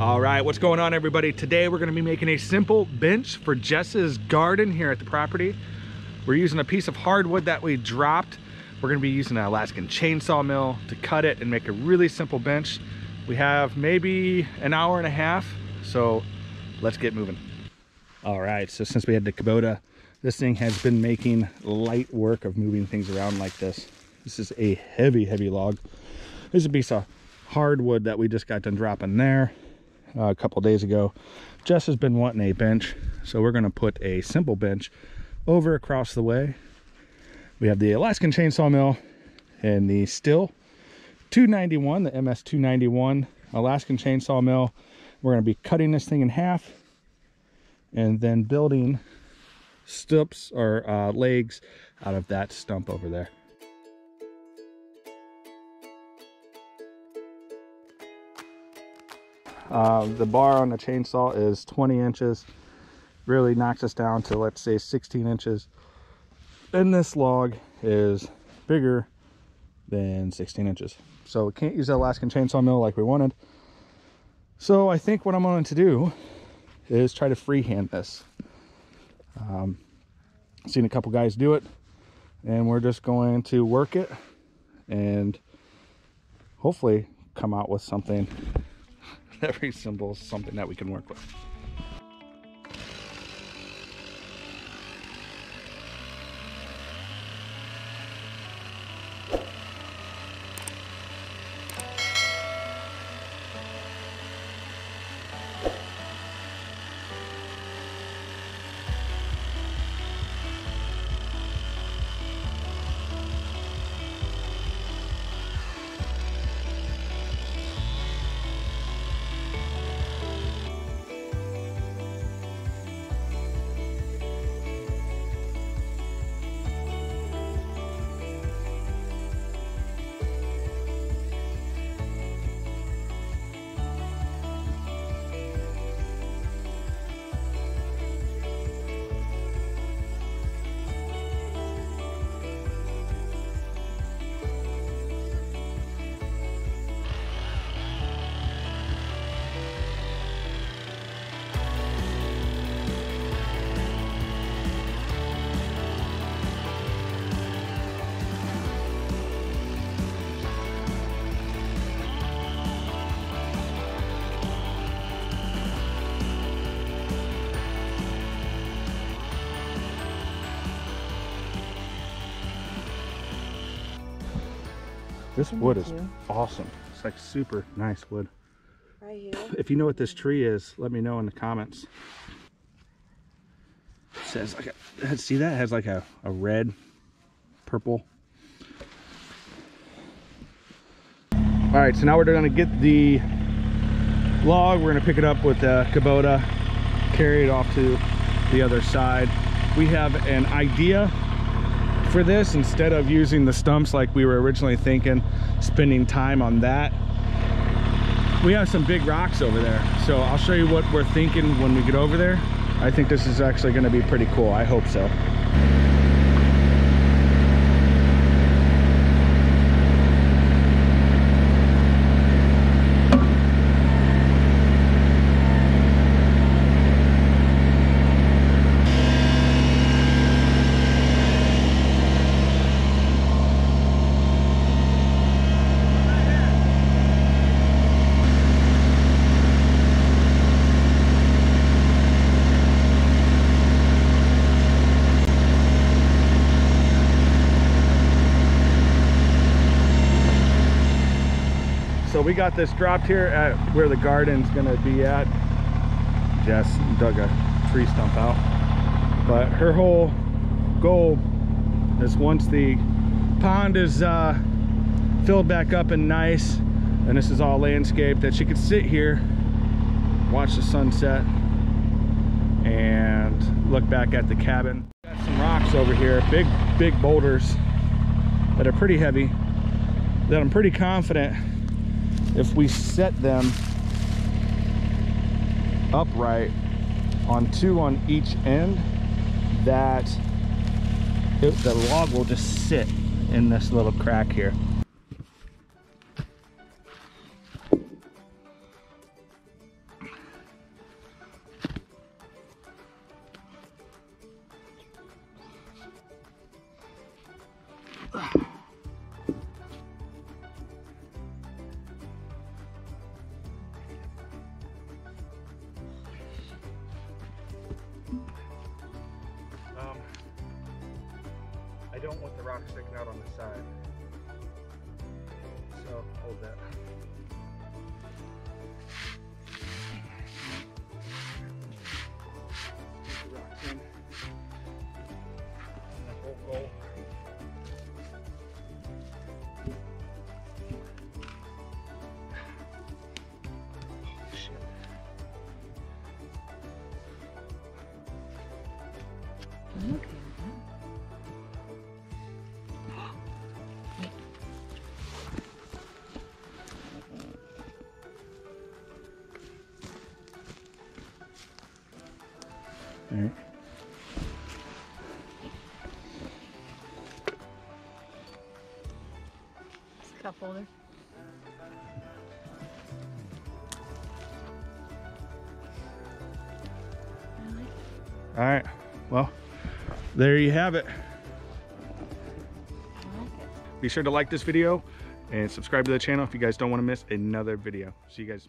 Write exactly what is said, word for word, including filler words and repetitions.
All right, what's going on, everybody? Today we're gonna be making a simple bench for Jess's garden here at the property. We're using a piece of hardwood that we dropped. We're gonna be using an Alaskan chainsaw mill to cut it and make a really simple bench. We have maybe an hour and a half, so let's get moving. All right, so since we had the Kubota, this thing has been making light work of moving things around like this. This is a heavy, heavy log. This is a piece of hardwood that we just got done dropping there uh, a couple days ago. Jess has been wanting a bench, so we're gonna put a simple bench over across the way. We have the Alaskan chainsaw mill and the Stihl two ninety-one, the M S two ninety-one Alaskan chainsaw mill. We're gonna be cutting this thing in half and then building stumps or uh, legs out of that stump over there. Uh, the bar on the chainsaw is twenty inches, really knocks us down to, let's say, sixteen inches. And this log is bigger than sixteen inches. So we can't use the Alaskan chainsaw mill like we wanted. So I think what I'm going to do is try to freehand this. Um, seen a couple guys do it, and we're just going to work it and hopefully come out with something that resembles something that we can work with. This wood is awesome. It's like super nice wood. Right here. If you know what this tree is, let me know in the comments. It says, like a, see that? It has like a, a red, purple. All right, so now we're gonna get the log. We're gonna pick it up with the Kubota, carry it off to the other side. We have an idea for this. Instead of using the stumps like we were originally thinking, spending time on that, we have some big rocks over there, so I'll show you what we're thinking when we get over there. I think this is actually going to be pretty cool. I hope so. So we got this dropped here at where the garden's gonna be at. Jess dug a tree stump out. But her whole goal is, once the pond is uh, filled back up and nice, and this is all landscaped, that she could sit here, watch the sunset, and look back at the cabin. Got some rocks over here, big, big boulders that are pretty heavy, that I'm pretty confident if we set them upright on two on each end, that it, the log will just sit in this little crack here. Um, I don't want the rock sticking out on the side, so hold that. Get the rocks in. And the whole goal. Look at that. All right. It's a cup holder. Really? All right. Well, there you have it. I like it. Be sure to like this video and subscribe to the channel if you guys don't want to miss another video. See you guys.